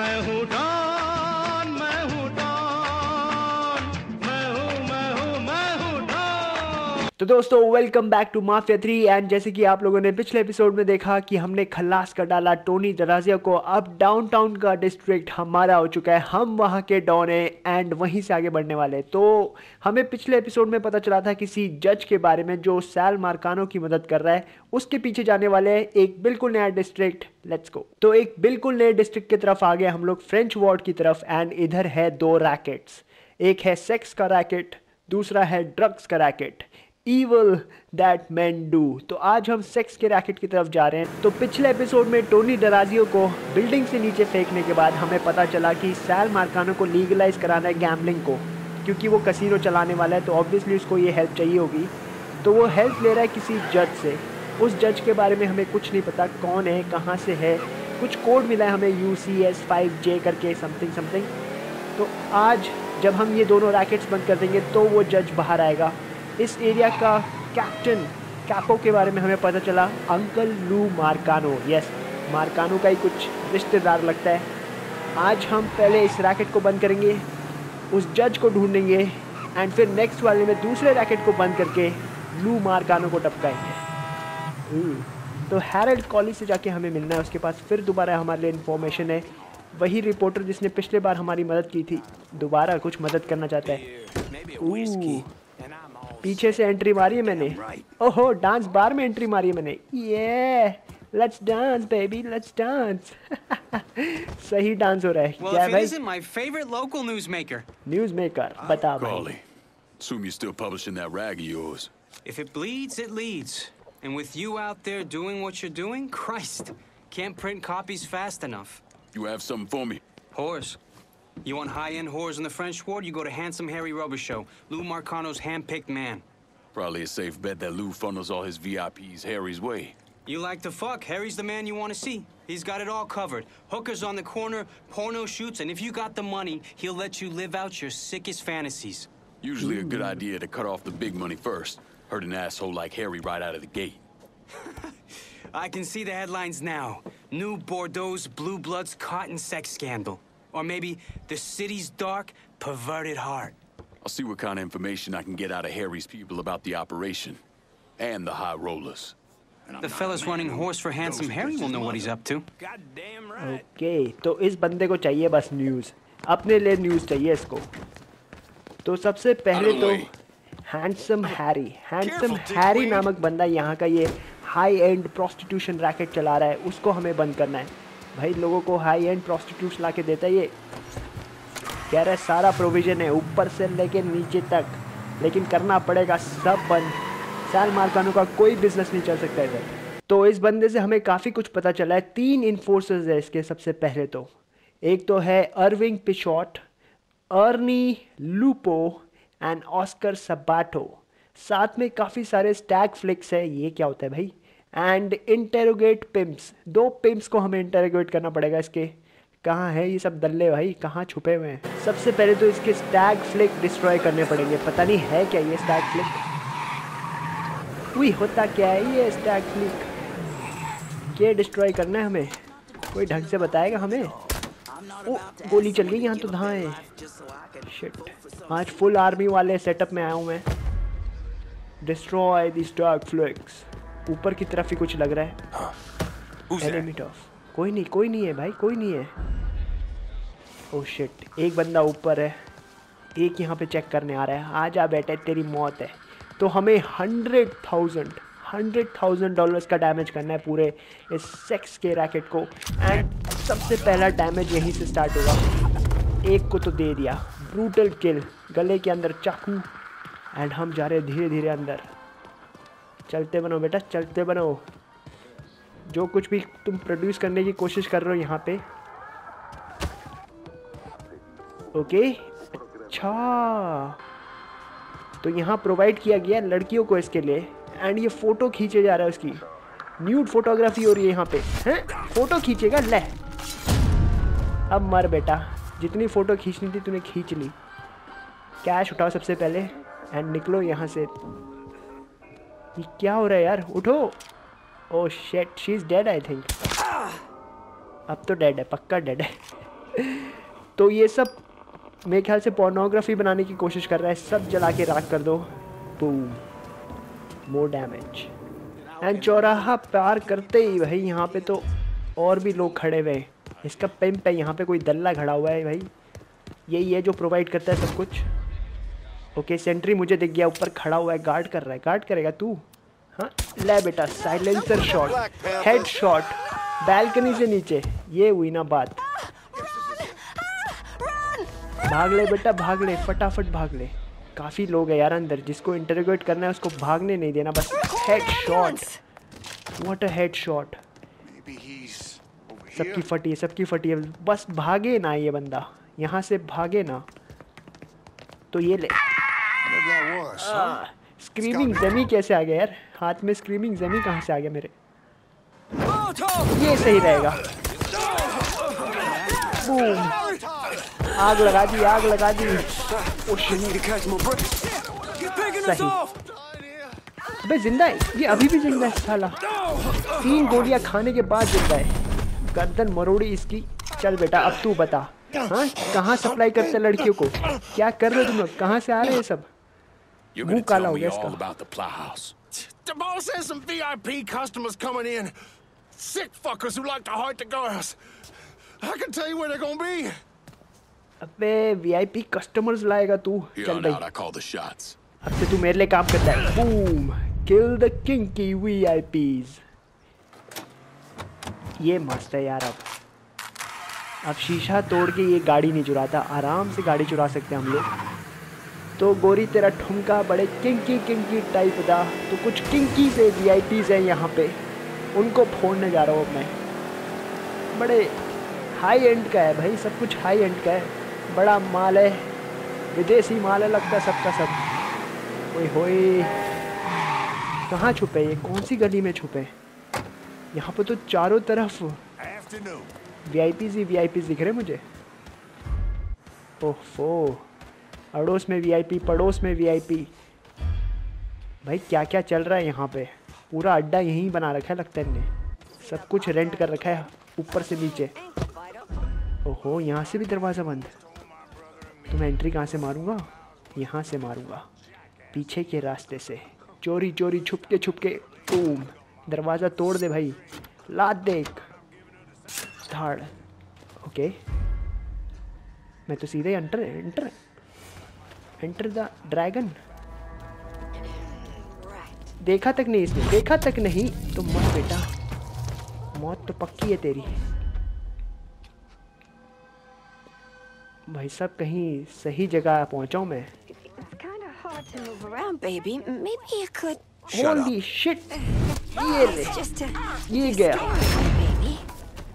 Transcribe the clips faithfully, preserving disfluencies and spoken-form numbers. मैं हूँ डॉन, मैं हूँ डॉन, मैं हूँ मैं हूँ मैं हूँ डॉन। तो दोस्तों welcome back to mafia three. And जैसे कि आप लोगों ने पिछले एपिसोड में देखा कि हमने खलास कर डाला टोनी दराजिया को। अब डाउनटाउन का डिस्ट्रिक्ट हमारा हो चुका है, हम वहाँ के डॉन हैं एंड वहीं से आगे बढ़ने वाले। तो हमें पिछले एपिसोड में पता चला था किसी जज के बारे में जो साल मार्कानो की मदद कर रहा है। उसके पीछे जाने वाले हैं एक बिल्कुल नया डिस्ट्रिक्ट, लेट्स गो। तो एक बिल्कुल नए डिस्ट्रिक्ट की तरफ आ गए हम लोग, फ्रेंच वार्ड की तरफ। एंड इधर है दो रैकेट्स, एक है सेक्स का रैकेट, दूसरा है ड्रग्स का racket, Evil that men do। तो आज हम सेक्स के रैकेट की तरफ जा रहे हैं। तो पिछले एपिसोड में टोनी डराजियो को बिल्डिंग से नीचे फेंकने के बाद हमें पता चला कि साल मार्कानो को लीगलाइज कराना है गैम्बलिंग को, क्योंकि वो कसीनो चलाने वाला है। तो ऑब्वियसली उसको ये हेल्प चाहिए होगी, तो वो हेल्प ले रहा है किसी जज से। उस जज के बारे में हमें कुछ नहीं पता, कौन है, कहाँ से है, कुछ कोड मिला है हमें U C S five J करके समथिंग समथिंग। तो आज जब हम ये दोनों रैकेट्स बंद कर देंगे तो वो जज बाहर आएगा। इस एरिया का कैप्टन, कैपो के बारे में हमें पता चला अंकल लू मार्कानो। यस, मार्कानो का ही कुछ रिश्तेदार लगता है। आज हम पहले इस रैकेट को बंद करेंगे, उस जज को ढूंढेंगे एंड फिर नेक्स्ट वाले में दूसरे रैकेट को बंद करके लू मार्कानो को टपकाएंगे। तो हैरल्ड कॉलेज से जाके हमें मिलना है, उसके पास फिर दोबारा हमारे लिए इन्फॉर्मेशन है। वही रिपोर्टर जिसने पिछले बार हमारी मदद की थी दोबारा कुछ मदद करना चाहता है। पीछे से एंट्री मारी है मैंने। ओहो, डांस बार में एंट्री मारी है मैंने। ये let's dance baby, let's dance. सही डांस हो रहा है क्या भाई? My favourite local news maker. News maker, बता भाई। Assume you still publishing that rag of yours. If it bleeds, it leads. And with you out there doing what you're doing, Christ, can't print copies fast enough. You have something for me? Horse. You want high-end whores in the French Ward, you go to Handsome Harry Robichaux, Lou Marcano's hand-picked man. Probably a safe bet that Lou funnels all his V I Ps Harry's way. You like to fuck, Harry's the man you want to see. He's got it all covered. Hookers on the corner, porno shoots, and if you got the money, he'll let you live out your sickest fantasies. Usually a good idea to cut off the big money first. Hurt an asshole like Harry right out of the gate. I can see the headlines now. New Bordeaux's Blue Blood's cotton sex scandal. Or maybe the city's dark, perverted heart. I'll see what kind of information I can get out of Harry's people about the operation. And the high rollers. The fella's running horse for Handsome Harry will know what he's up to. Goddamn right. Okay, तो इस बंदे को चाहिए बस news, अपने लिए news चाहिए इसको। तो सबसे पहले तो हैंडसम हैरी, हैंडसम हैरी नामक बंदा यहाँ का ये हाई एंड प्रोस्टिट्यूशन रैकेट चला रहा है, उसको हमें बंद करना है। भाई लोगों को हाई एंड प्रोस्टिट्यूट्स ला के देता है ये, कह रहा है सारा प्रोविज़न है ऊपर से लेके नीचे तक, लेकिन करना पड़ेगा सब बंद। साल मार्कानो का कोई बिजनेस नहीं चल सकता इधर। तो इस बंदे से हमें काफ़ी कुछ पता चला है। तीन इन्फोर्सर्स है इसके। सबसे पहले तो एक तो है अर्विंग पिशॉट, अर्नी लूपो एंड ऑस्कर सब्बाटो। साथ में काफ़ी सारे स्टैग फ्लिक्स है, ये क्या होता है भाई? एंड इंटेरोगेट पिम्प्स, दो पिम्प्स को हमें इंटेरोगेट करना पड़ेगा इसके। कहाँ है ये सब दल्ले भाई, कहाँ छुपे हुए हैं? सबसे पहले तो इसके स्टैग फ्लिक डिस्ट्रॉय करने पड़ेंगे। पता नहीं है क्या ये स्टैग फ्लिक, वही होता क्या है ये स्टैग फ्लिक, ये डिस्ट्रॉय करना है हमें। कोई ढंग से बताएगा हमें? ओ, गोली चल गई यहाँ तो, कहाँ है? शिट, आज फुल आर्मी वाले सेटअप में आया हूँ मैं। डिस्ट्रॉय दी स्टैग फ्लिक्स, ऊपर की तरफ ही कुछ लग रहा है। एनिमी टॉफ, कोई नहीं कोई नहीं है भाई, कोई नहीं है। ओह शिट, एक बंदा ऊपर है, एक यहाँ पे चेक करने आ रहा है। आजा बेटे तेरी मौत है। तो हमें hundred thousand hundred thousand dollars का डैमेज करना है पूरे इस सेक्स के रैकेट को। एंड सबसे पहला डैमेज यहीं से स्टार्ट होगा। एक को तो दे दिया, ब्रूटल किल, गले के अंदर चाकू। एंड हम जा रहे हैं धीरे धीरे अंदर। चलते बनो बेटा, चलते बनो। जो कुछ भी तुम प्रोड्यूस करने की कोशिश कर रहे हो यहाँ पे। ओके, अच्छा, तो यहाँ प्रोवाइड किया गया लड़कियों को इसके लिए। एंड ये फ़ोटो खींचे जा रहा है, उसकी न्यूड फोटोग्राफी हो रही है यहाँ पे। हैं, फ़ोटो खींचेगा, ले अब मर बेटा, जितनी फ़ोटो खींचनी थी तूने खींच ली। कैश उठाओ सबसे पहले एंड निकलो यहाँ से। ये क्या हो रहा है यार, उठो। Oh shit, she is dead I think. अब तो डेड है, पक्का डेड है। तो ये सब मेरे ख्याल से पोर्नोग्राफी बनाने की कोशिश कर रहा है। सब जला के राख कर दो। Boom, more damage. एंड चौराहा पार करते ही भाई यहाँ पे तो और भी लोग खड़े हुए हैं। इसका पिंप है यहाँ पे, कोई दल्ला खड़ा हुआ है भाई, यही है जो प्रोवाइड करता है सब कुछ। ओके, सेंट्री मुझे दिख गया, ऊपर खड़ा हुआ है, गार्ड कर रहा है। गार्ड करेगा तू? हाँ ले बेटा, silencer shot, head shot, balcony से नीचे। ये हुई ना बात। भाग ले बेटा, भाग ले, फटाफट भाग ले। काफ़ी लोग है यार अंदर, जिसको इंटरोगेट करना है उसको भागने नहीं देना, बस head shot. What a head shot. सबकी फटी है, सबकी फटी है, बस भागे ना ये बंदा, यहाँ से भागे ना। तो ये ले, स्क्रीमिंग जमी कैसे आ गया यार हाथ में? स्क्रीमिंग जमी कहाँ से आ गया मेरे? ये सही रहेगा। बूम, आग लगा दी, आग लगा दी। सही। अबे जिंदा है ये, अभी भी जिंदा है साला। तीन गोलियां खाने के बाद जिंदा है। गर्दन मरोड़ी इसकी। चल बेटा अब तू बता, हाँ कहाँ सप्लाई करते लड़कियों को? क्या कर रहे हो तुम लोग? कहाँ से आ रहे हैं सब? मुँह काला हो गया इसका। अबे वीआईपी कस्टमर्स लाएगा तू? चल भाई अब से तू मेरे लिए काम करता है। बूम, किल द किंग की वीआईपीज़। ये मस्त है यार। अब अब शीशा तोड़ के ये गाड़ी नहीं चुराता, आराम से गाड़ी चुरा सकते हैं हम लोग। तो गोरी तेरा ठुमका बड़े किंकी किंकी टाइप दा। तो कुछ किंकी से वी आई पीज़ हैं यहाँ पे, उनको फोड़ने जा रहा हूँ मैं। बड़े हाई एंड का है भाई, सब कुछ हाई एंड का है, बड़ा माल है, विदेशी माल है लगता है सबका सब। ओए होए, कहाँ छुपे ये? कौन सी गली में छुपे? यहाँ पर तो चारों तरफ वी आई पीज़ ही वी आई पीज़ दिख रहे मुझे। ओहो, अड़ोस में वी आई पी, पड़ोस में वी आई पी। भाई क्या क्या चल रहा है यहाँ पे? पूरा अड्डा यहीं बना रखा है लगता है इन्हें, सब कुछ रेंट कर रखा है ऊपर से नीचे। ओहो, यहाँ से भी दरवाज़ा बंद। तो मैं एंट्री कहाँ से मारूँगा? यहाँ से मारूँगा, पीछे के रास्ते से, चोरी चोरी छुपके छुपके। बूम, दरवाज़ा तोड़ दे भाई, लात दे धाड़। ओके, मैं तो सीधे enter enter enter the dragon. देखा तक नहीं इसने, देखा तक नहीं तो मत बेटा, मौत तो पक्की है तेरी। भाई साहब कहीं सही जगह पहुंचा हूं मैं। Holy shit! ये ले, ये गया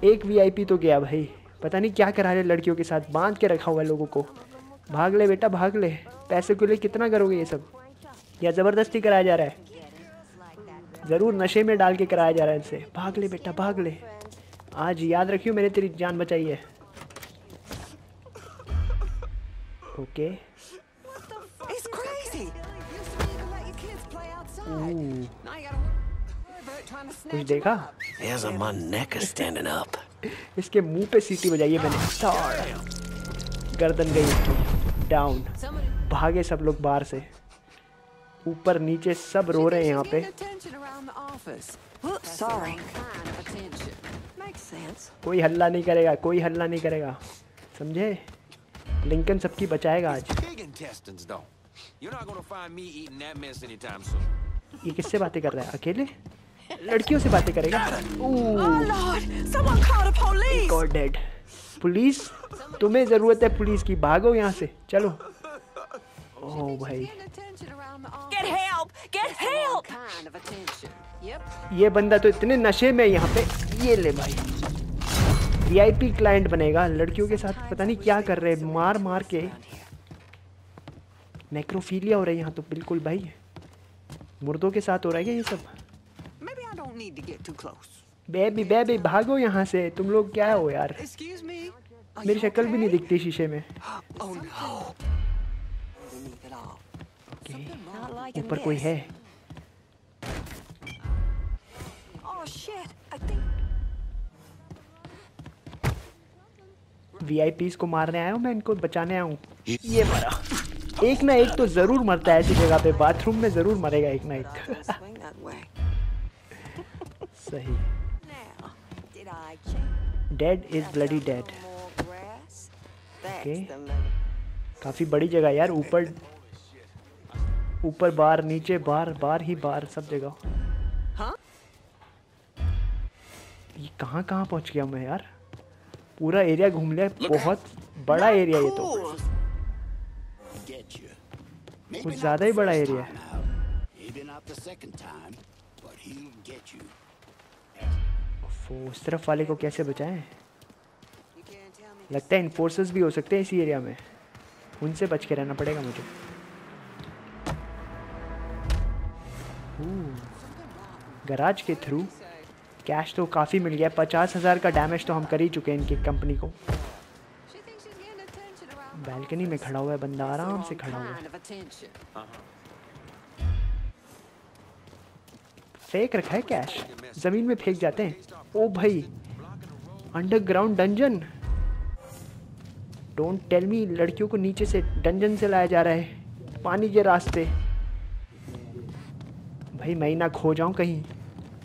एक वीआईपी तो गया भाई। पता नहीं क्या करा रहे लड़कियों के साथ, बांध के रखा हुआ है लोगों को। भाग ले बेटा, भाग ले, पैसे के लिए कितना करोगे ये सब? या ज़बरदस्ती कराया जा रहा है, ज़रूर नशे में डाल के कराया जा रहा है इनसे। भाग ले बेटा, भाग ले। आज याद रखियो मैंने तेरी जान बचाई है। ओके, कुछ देखा? इसके मुंह पे सीटी बजाई मैंने, गर्दन गई डाउन। भागे सब लोग बाहर से, ऊपर नीचे सब रो रहे हैं यहाँ पे। कोई हल्ला नहीं करेगा, कोई हल्ला नहीं करेगा, समझे? लिंकन सबकी बचाएगा आज। ये किससे बातें कर रहा है? अकेले लड़कियों से बातें करेगा। God dead. पुलिस, तुम्हें जरूरत है पुलिस की, भागो यहाँ से, चलो। ओह भाई, Get help! Get help! ये बंदा तो इतने नशे में यहाँ पे। ये ले भाई, वी आई पी क्लाइंट बनेगा। लड़कियों के साथ पता नहीं क्या कर रहे, मार मार के नेक्रोफीलिया हो रही है यहाँ तो बिल्कुल भाई। मुर्दों के साथ हो रहा है ये सब। बेबी बेबी भागो यहाँ से, तुम लोग क्या हो यार? मेरी शक्ल भी नहीं दिखती शीशे में। ऊपर कोई है? वीआईपीस को मारने आया हूँ, मैं इनको बचाने आया हूँ। ये मरा, एक ना एक तो जरूर मरता है ऐसी जगह पे, बाथरूम में जरूर मरेगा एक ना एक। सही। Dead is bloody dead. Okay, काफी बड़ी जगह यार, ऊपर ऊपर बार, नीचे बार, बार ही बार, सब जगह। ये कहाँ कहाँ पहुँच गया मैं यार, पूरा एरिया घूम लिया, बहुत बड़ा एरिया ये तो, कुछ ज्यादा ही बड़ा एरिया है। उस तरफ वाले को कैसे बचाएं? लगता है इन्फोर्सर्स भी हो सकते हैं इसी एरिया में, उनसे बच के रहना पड़ेगा मुझे। गराज के थ्रू कैश तो काफ़ी मिल गया, पचास हज़ार का डैमेज तो हम कर ही चुके हैं इनकी कंपनी को। बैल्कनी में खड़ा हुआ है बंदा, आराम से खड़ा हुआ है। फेंक रखा है कैश, ज़मीन में फेंक जाते हैं। ओ भाई, underground dungeon. Don't tell me लड़कियों को नीचे से डंजन से लाया जा रहा है पानी के रास्ते। भाई मैं ना खो जाऊँ कहीं,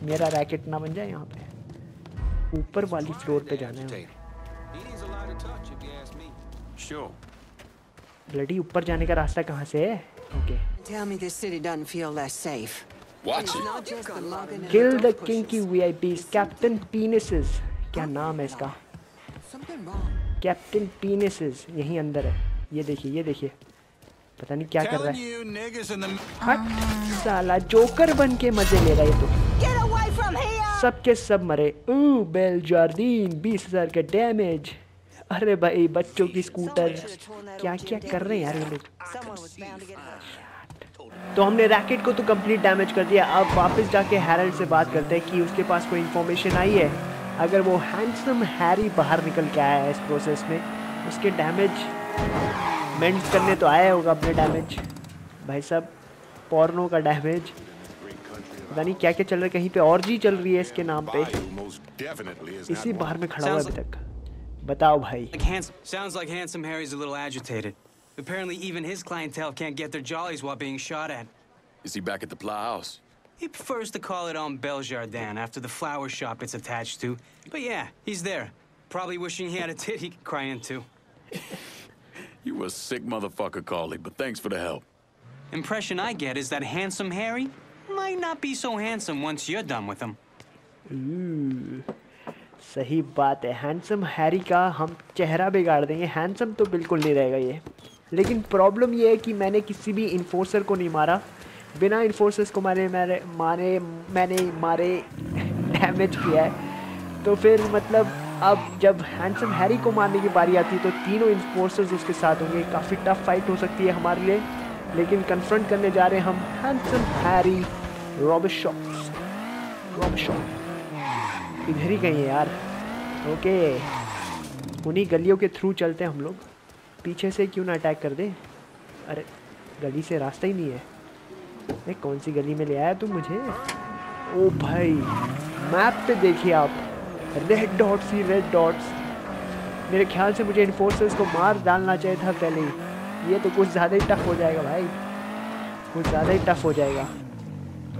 मेरा रैकेट ना बन जाए यहाँ पे। ऊपर वाली फ्लोर पे जाना है, ब्लडी ऊपर जाने का रास्ता कहाँ से है? ओके। किल द किंग की वीआईपीस, कैप्टन पीनिसेस, क्या नाम है इसका? कैप्टन पीनिसेस यहीं अंदर है। ये देखिए, ये देखिए, पता नहीं क्या कर रहा है। हट साला, जोकर बन के मजे ले रहा है तो। सबके सब मरे। ओ बेल जार्डीन, बीस हजार का डैमेज। अरे भाई, बच्चों की स्कूटर, क्या क्या कर रहे हैं यार ये लोग। तो हमने रैकेट को तो कंप्लीट डैमेज कर दिया। अब वापस जाके हैरल्ड से बात करते हैं कि उसके पास कोई इन्फॉर्मेशन आई है। अगर वो हैंडसम हैरी बाहर निकल के आया है इस प्रोसेस में, उसके डैमेज मेंट करने तो आया होगा अपने डैमेज। भाई साहब, पॉर्नो का डैमेज, पता नहीं क्या क्या चल रहा है, कहीं पे और जी चल रही है इसके नाम पे। इसी बाहर में खड़ा हुआ अभी तक। बताओ भाई। Sounds like handsome Harry's a little agitated. Apparently even his clientele can't get their jollies while being shot at. Is he back at the playhouse? He prefers to call it on Bel Jardin after the flower shop it's attached to. But yeah, he's there. Probably wishing he had a tit he could cry into. You a sick motherfucker, Colly, but thanks for the help. Impression I get is that handsome Harry might not be so handsome once you're done with him. Ooh, सही बात है। Handsome Harry का हम चेहरा बिगाड़ देंगे, handsome तो बिल्कुल नहीं रहेगा ये। लेकिन प्रॉब्लम ये है कि मैंने किसी भी इन्फोर्सर को नहीं मारा, बिना इन्फोर्सर्स को मारे मारे मारे मैंने मारे डैमेज किया है। तो फिर मतलब अब जब हैंडसम हैरी को मारने की बारी आती है तो तीनों इन्फोर्सर्स उसके साथ होंगे। काफ़ी टफ फाइट हो सकती है हमारे लिए, लेकिन कन्फ्रंट करने जा रहे हैं हम हैंडसम हैरी रॉबिशॉ। रॉबिशॉ इधर ही कहीं है यार। ओके, उन्हीं गलियों के थ्रू चलते हैं हम लोग। पीछे से क्यों ना अटैक कर दे। अरे गली से रास्ता ही नहीं है। अरे कौन सी गली में ले आया तुम मुझे? ओ भाई, मैप पे देखिए आप, रेड डॉट्स ही रेड डॉट्स। मेरे ख्याल से मुझे इन्फोर्सर्स को मार डालना चाहिए था पहले ही। ये तो कुछ ज़्यादा ही टफ हो जाएगा भाई, कुछ ज़्यादा ही टफ हो जाएगा।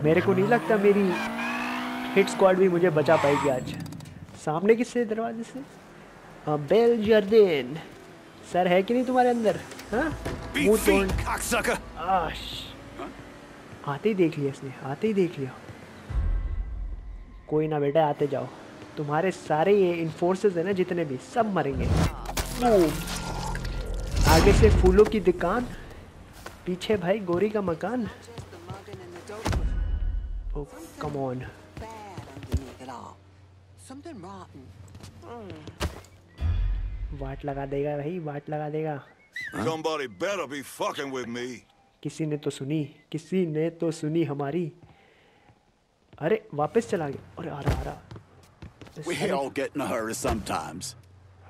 मेरे को नहीं लगता मेरी हिट स्क्वाड भी मुझे बचा पाएगी आज। सामने किससे? दरवाजे से। हाँ, बेल जार्डीन। सर है कि नहीं तुम्हारे अंदर? हाँ, आश, आते ही देख लिया इसने, आते ही देख लिया। कोई ना बेटा, आते जाओ। तुम्हारे सारे ये इन्फोर्सेस है ना जितने भी, सब मरेंगे। आगे से फूलों की दुकान, पीछे भाई गोरी का मकान। Oh, come on. वाट लगा देगा भाई, वाट लगा देगा। Somebody better be fucking with me. किसी ने तो सुनी, किसी ने तो सुनी हमारी। अरे वापस चला गया। अरे आ रहा आ रहा। We all get in a hurry sometimes.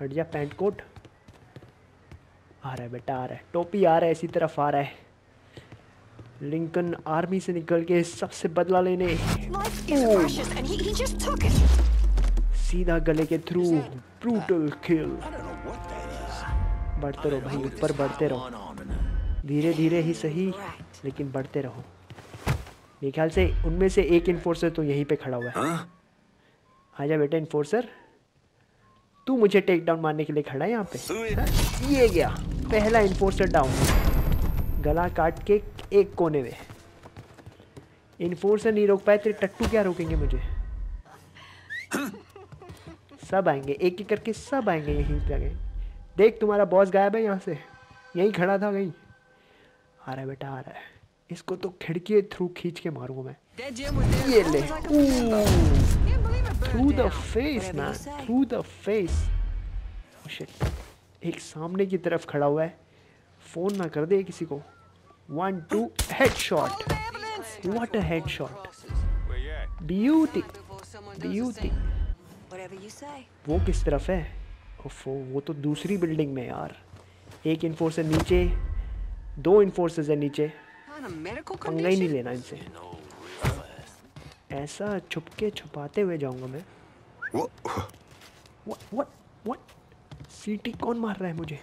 हट जा पैंट कोट। आ रहा है बेटा, आ रहा है। टोपी आ रहा है, इसी तरफ आ रहा है। लिंकन आर्मी से निकल के सबसे बदला लेने he, he सीधा गले के थ्रू, ब्रूटल किल। बढ़ते रहो भाई, ऊपर बढ़ते रहो, धीरे धीरे ही सही लेकिन बढ़ते रहो। मेरे ख्याल से उनमें से एक इन्फोर्सर तो यहीं पे खड़ा हुआ है। आजा बेटा इन्फोर्सर, तू मुझे टेक डाउन मारने के लिए खड़ा है यहाँ पे। हा? ये गया पहला इन्फोर्सर डाउन, गला काट के एक कोने में। इन्फोर्सर नहीं रोक पाए, तेरे टट्टू क्या रोकेंगे मुझे। सब आएंगे, एक एक करके सब आएंगे, यहीं पे आएंगे। देख तुम्हारा बॉस गायब है यहाँ से, यहीं खड़ा था कहीं। आ रहा है बेटा, आ रहा है, इसको तो खिड़की थ्रू खींच के मारूंगा मैं। ये ले, through the face man, through the face. एक सामने की तरफ खड़ा हुआ है, फोन ना कर दे किसी को। One two, headshot, what a headshot, beauty beauty. वो किस तरफ है? ओफो, वो तो दूसरी बिल्डिंग में यार। एक इन्फोर्सर नीचे, दो इन्फोर्सर्स है नीचे, पंगा ही नहीं लेना इनसे। ऐसा छुपके छुपाते हुए जाऊंगा मैं। व्हाट व्हाट व्हाट, सीटी कौन मार रहा है मुझे?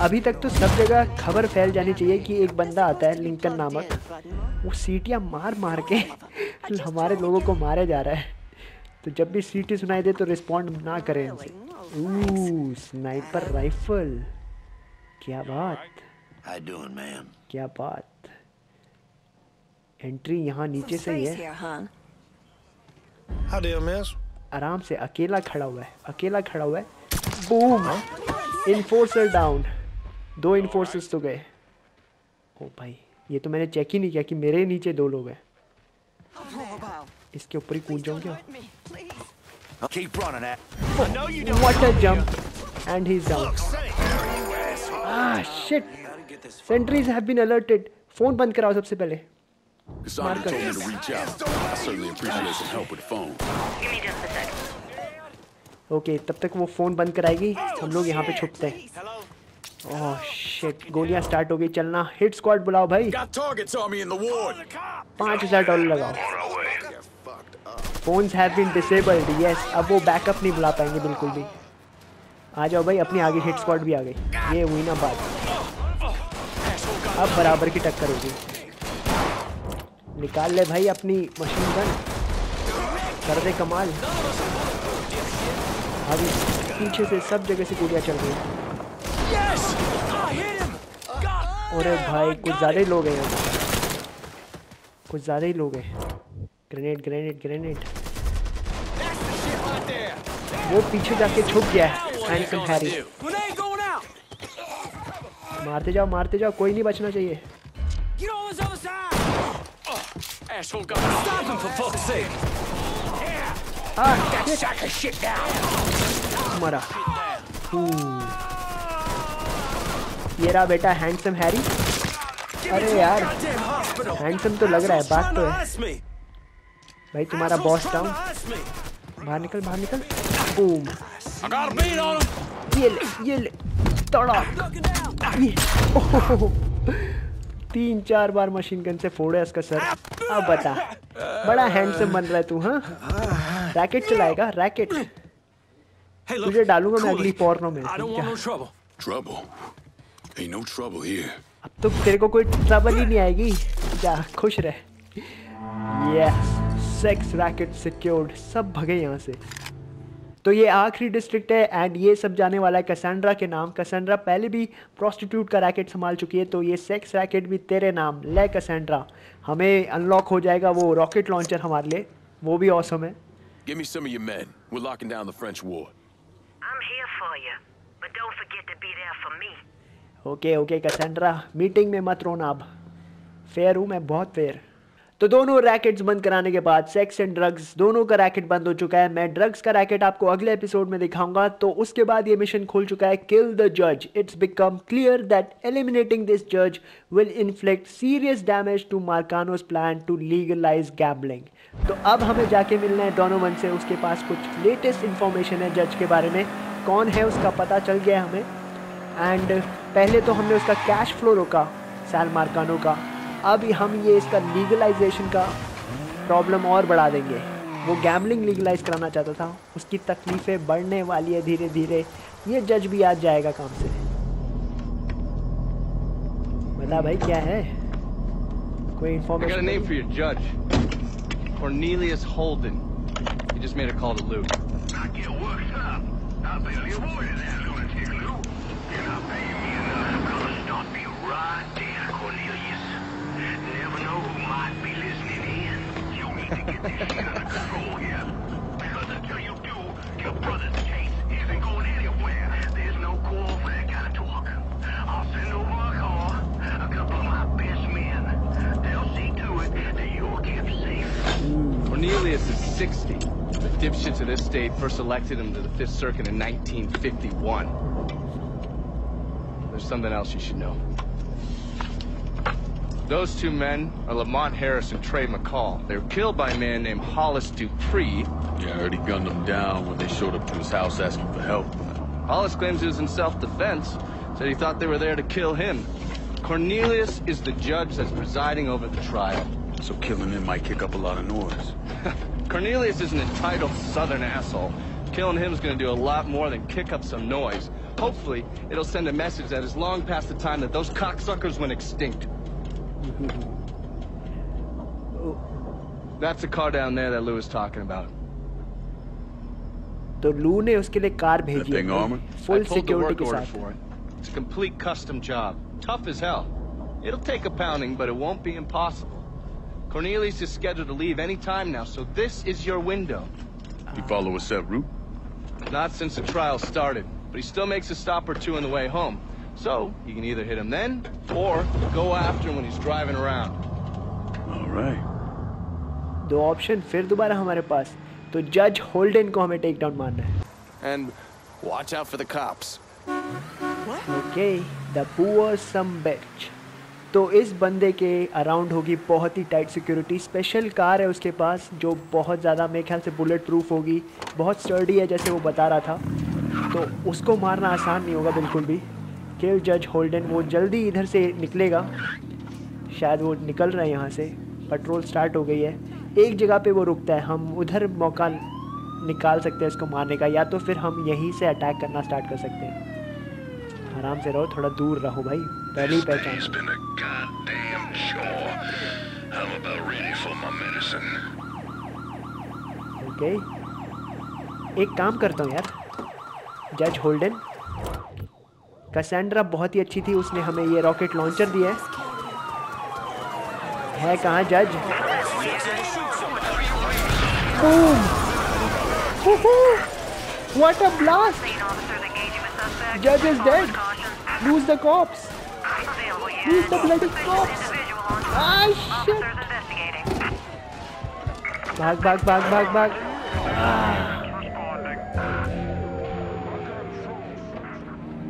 अभी तक तो सब जगह खबर फैल जानी चाहिए कि एक बंदा आता है लिंकन नामक, वो सीटियाँ मार मार के हमारे लोगों को मारे जा रहा है। तो जब भी सीटी सुनाई दे तो रिस्पॉन्ड ना करें इनसे। ओह, स्नाइपर राइफल, क्या बात, क्या बात। एंट्री यहाँ नीचे से ही है। आराम से अकेला खड़ा हुआ है, अकेला खड़ा हुआ है। बूम, इन्फोर्सर डाउन, दो इन्फोर्सर्स तो गए। ओ भाई, ये तो मैंने चेक ही नहीं किया कि मेरे नीचे दो लोग हैं। इसके ऊपर ही कूद जाऊं क्या? What a jump and he is down. Ah shit, sentries have been alerted. Phone बंद कराओ सबसे पहले। ओके, तब तक वो फोन बंद कराएगी, हम लोग यहाँ पे छुपते हैं। ओह शिट, गोलियाँ स्टार्ट हो गई। चलना, हिट स्क्वाड बुलाओ भाई, पाँच हजार डॉलर लगाओ। Phones have been disabled, yes. अब वो बैकअप नहीं बुला पाएंगे बिल्कुल भी। आ जाओ भाई, अपनी आगे हिट स्क्वाड भी आ गई। ये हुई ना बात, अब बराबर की टक्कर होगी। निकाल ले भाई अपनी मशीन गन, कर दे कमाल। अभी पीछे से सब जगह से गोलियां चल रही हैं। अरे भाई, कुछ ज़्यादा ही लोग हैं यहाँ, कुछ ज़्यादा ही लोग हैं। ग्रेनेड ग्रेनेड ग्रेनेड, वो पीछे जाके छुप गया है हैंडसम हैरी। मारते जाओ मारते जाओ, कोई नहीं बचना चाहिए। मरा। ये रहा बेटा हैंडसम हैरी। अरे यार, हैंडसम तो लग रहा है, बात तो है भाई। तुम्हारा बॉस डाउन, बाहर निकल बाहर निकल। बूम, ये ले ये ले, तड़ाक। तीन चार बार मशीन गन से फोड़ा इसका सर। अब बता, बड़ा हैंडसम बन रहा है तू। हाँ, रैकेट चलाएगा, रैकेट तुझे डालूंगा मैं अगली पोर्नो में। अब तो तेरे को कोई ट्रबल ही नहीं आएगी, जा खुश रहे। Yes, sex racket secured. सब भगे यहाँ से। तो ये आखिरी डिस्ट्रिक्ट है एंड ये सब जाने वाला है कैसेंड्रा के नाम। कैसेंड्रा पहले भी प्रॉस्टिट्यूट का रैकेट संभाल चुकी है, तो ये सेक्स रैकेट भी तेरे नाम। ले कैसेंड्रा, हमें अनलॉक हो जाएगा वो रॉकेट लॉन्चर हमारे लिए, वो भी ऑसम है। Give me some of your men. We're locking down the French Ward. I'm here for you, but don't forget to be there for me. Okay okay Cassandra, meeting में मत रोना, अब fair हूँ मैं, बहुत फेयर। तो दोनों रैकेट्स बंद कराने के बाद सेक्स एंड ड्रग्स दोनों का रैकेट बंद हो चुका है। मैं ड्रग्स का रैकेट आपको अगले एपिसोड में दिखाऊंगा। तो उसके बाद ये मिशन खुल चुका है, किल द जज। It's become clear that eliminating this जज will inflict serious damage to Marcano's plan to legalise gambling. तो अब हमें जाके मिलना है डोनोवन से, उसके पास कुछ लेटेस्ट इन्फॉर्मेशन है जज के बारे में। कौन है उसका पता चल गया हमें, एंड पहले तो हमने उसका कैश फ्लो रोका सैल मार्कानो का। अब हम ये इसका लीगलाइजेशन का प्रॉब्लम और बढ़ा देंगे। वो गैम्बलिंग लीगलाइज कराना चाहता था, उसकी तकलीफ़ें बढ़ने वाली है धीरे धीरे। ये जज भी आज जाएगा काम से। बता भाई क्या है, कोई information? I got a name for your judge, Cornelius Holden. He just made a call to Lou. I get worked up. I barely avoided that lunatic Lou. You're not paying me enough. I'm gonna stop you right there, Cornelius. Never know who might be listening in. You need to get this shit under control here, because until you do, your brother's case isn't going anywhere. There's no call for that kind of talk. I'll send over a call, a couple of my best men. They'll see to it that you're kept safe. Cornelius is sixty. The dipshits of this state first elected him to the Fifth Circuit in nineteen fifty-one. There's something else you should know. Those two men are Lamont Harris and Trey McCall. They were killed by a man named Hollis Dupree. Yeah, I heard he gunned them down when they showed up to his house asking for help. Hollis claims it was in self-defense, said he thought they were there to kill him. Cornelius is the judge that's presiding over the trial. So killing him might kick up a lot of noise. Cornelius is an entitled southern asshole. Killing him is going to do a lot more than kick up some noise. Hopefully, it'll send a message that is long past the time that those cocksuckers went extinct. That's the car down there that Lou is talking about. So Lou ne uske liye car bheji. That thing armored? Full security ke saath. For it. It's a complete custom job. Tough as hell. It'll take a pounding, but it won't be impossible. Cornelius is scheduled to leave any time now, so this is your window. You follow a set route? Not since the trial started, but he still makes a stop or two on the way home. So, you can either hit him then, or go after him when he's driving around. All right. दो option फिर दोबारा हमारे पास, तो जज holding को हमें take down मारना है। And watch out for the cops. What? Okay, the poor some bitch. तो इस बंदे के अराउंड होगी बहुत ही टाइट सिक्योरिटी। स्पेशल कार है उसके पास जो बहुत ज़्यादा मेरे ख्याल से बुलेट प्रूफ होगी, बहुत स्टर्डी है जैसे वो बता रहा था, तो उसको मारना आसान नहीं होगा बिल्कुल भी। किल जज होल्डन। वो जल्दी इधर से निकलेगा, शायद वो निकल रहा है यहाँ से। पेट्रोल स्टार्ट हो गई है, एक जगह पे वो रुकता है, हम उधर मौका निकाल सकते हैं इसको मारने का, या तो फिर हम यहीं से अटैक करना स्टार्ट कर सकते हैं। आराम से रहो, थोड़ा दूर रहो भाई, पहले ही पहचान। ओके, एक काम करता हूँ यार जज होल्डन, कैसेंड्रा बहुत ही अच्छी थी, उसने हमें ये रॉकेट लॉन्चर दिया है। है कहाँ जज? What a blast! Judge is dead. Lose the cops. Lose the bloody cops. Ah shit! Bag, bag, bag, bag, bag.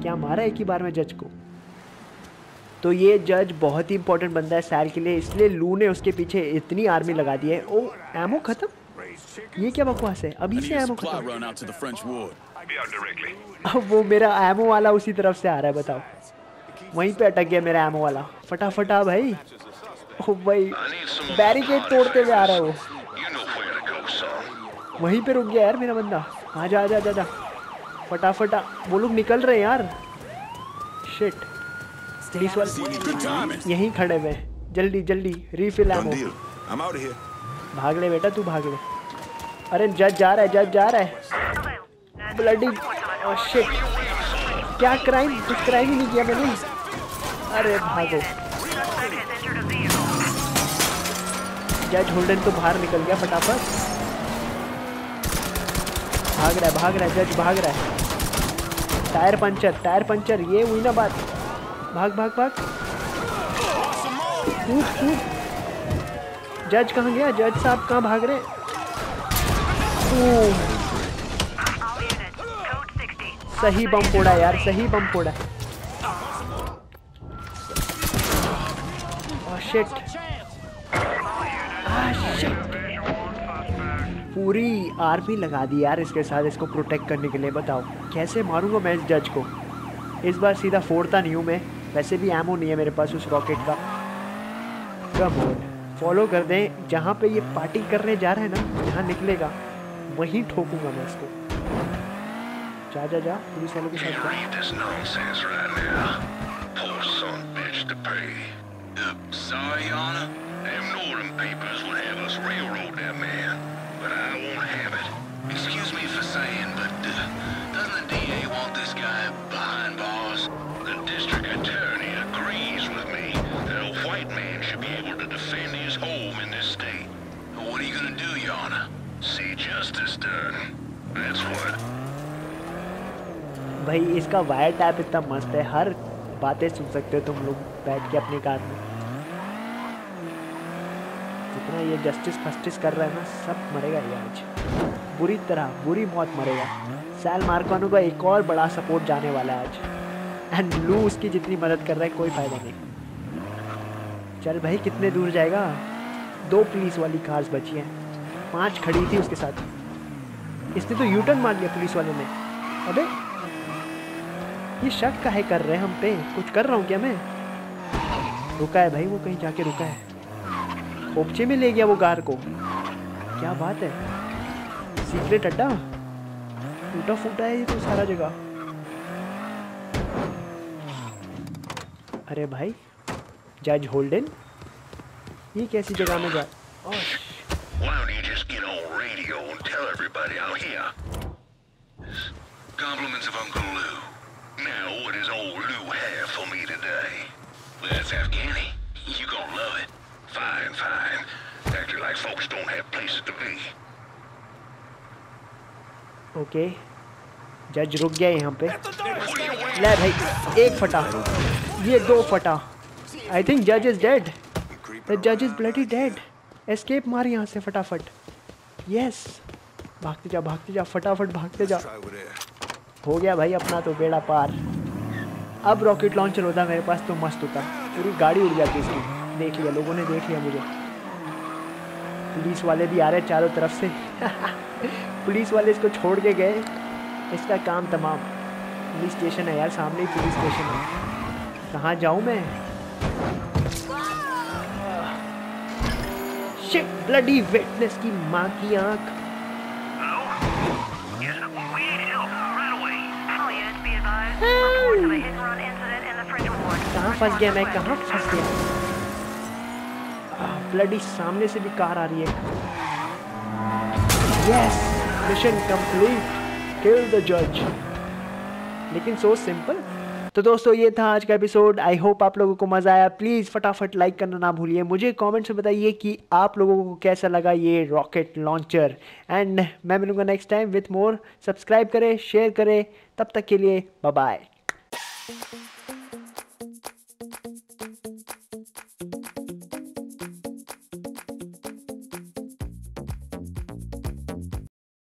क्या मारा एक ही बार में जज को। तो ये जज बहुत ही इंपॉर्टेंट बंदा है सैल के लिए, इसलिए लू ने उसके पीछे इतनी आर्मी लगा दी है। ओ एमओ खत्म, ये क्या बकवास है, अभी से एमओ खत्म। अब वो मेरा एमओ वाला उसी तरफ से आ रहा है, बताओ, वहीं पे अटक गया मेरा एमओ वाला। फटाफट आ भाई, ओ भाई बैरिकेड तोड़ते हुए आ रहा है वो, वहीं पे रुक गया यार मेरा बंदा। हाँ जा जा जा जा, फटाफट आ, वो लोग निकल रहे हैं यार। शिट, यहीं खड़े हुए, जल्दी जल्दी रीफिल एमओ। भाग ले बेटा तू, भाग ले। अरे जज जा रहा है, जज जा रहा है। ब्लडी शिट, क्या क्राइम, कुछ क्राइम ही नहीं किया मैंने। अरे भागो, जज होल्डन तो बाहर निकल गया फटाफट। भाग रहा है, भाग रहा है जज, भाग रहा है। टायर पंचर, टायर पंचर, ये हुई ना बात। भाग भाग भाग, कूद कूद। जज कहाँ गया, जज साहब कहाँ भाग रहे? ओ सही बम फोड़ा यार, सही बम फोड़ा। oh, shit. Ah, shit. पूरी आर्मी लगा दी यार इसके साथ, इसको प्रोटेक्ट करने के लिए। बताओ कैसे मारूंगा मैं इस जज को, इस बार सीधा फोड़ता नहीं हूँ मैं, वैसे भी एमओ नहीं है मेरे पास उस रॉकेट का। कम ऑन, फॉलो कर दें, जहाँ पे ये पार्टी करने जा रहे हैं ना, जहाँ निकलेगा वहीं ठोकूंगा मैं इसको। जा जा जा पुलिस वालों के साथ। Man should be able to defend his home in this state. But what are you gonna do, Yana? See justice done. That's what. भाई इसका वायर टैप इतना मस्त है, हर बातें सुन सकते हो तुम लोग बैठ के अपने कार में। जितना ये जस्टिस फस्टिस कर रहा है ना, सब मरेगा ये आज, बुरी तरह बुरी मौत मरेगा। सैल मार्कानो का एक और बड़ा सपोर्ट जाने वाला है आज, एंड लू उसकी जितनी मदद कर रहा है कोई फायदा नहीं। चल भाई कितने दूर जाएगा, दो पुलिस वाली कार्स बची हैं, पांच खड़ी थी उसके साथ, इसने तो यूटर्न मार लिया पुलिस वाले ने। अबे ये शक काहे कर रहे हैं हम पे, कुछ कर रहा हूँ क्या मैं? रुका है भाई वो, कहीं जाके रुका है, खोपचे में ले गया वो कार को, क्या बात है, सीक्रेट अड्डा टूटा फूटा है ये तो सारा जगह। अरे भाई जज होल्डन ये कैसी जगह में जा, ओके जज रुक गया यहाँ पे। ले भाई एक फटा, ये दो फटा। आई थिंक जज इज डेड, द जज इज ब्लडी डेड। एस्केप मार यहाँ से फटाफट, यस yes. भागते जा भागते जा फटाफट भागते जा। हो गया भाई अपना तो बेड़ा पार। अब रॉकेट लॉन्चर होता मेरे पास तो मस्त होता, पूरी गाड़ी उड़ जाती इसकी। देख लिया लोगों ने, देख लिया मुझे, पुलिस वाले भी आ रहे चारों तरफ से। पुलिस वाले इसको छोड़ के गए, इसका काम तमाम। पुलिस स्टेशन है यार सामने ही, पुलिस स्टेशन है, कहाँ जाऊँ मैं? शिट ब्लडी विटनेस की माँ की आँख। कहाँ फंस गया मैं, कहाँ फंस गया? ब्लडी सामने से भी कार आ रही है। Yes mission complete, kill the जज। लेकिन सो सिंपल। तो दोस्तों ये था आज का एपिसोड, आई होप आप लोगों को मज़ा आया। प्लीज़ फटाफट लाइक करना ना भूलिए, मुझे कमेंट्स में बताइए कि आप लोगों को कैसा लगा ये रॉकेट लॉन्चर। एंड मैं मिलूंगा next time with more. Subscribe करें, शेयर करें, तब तक के लिए बाय बाय।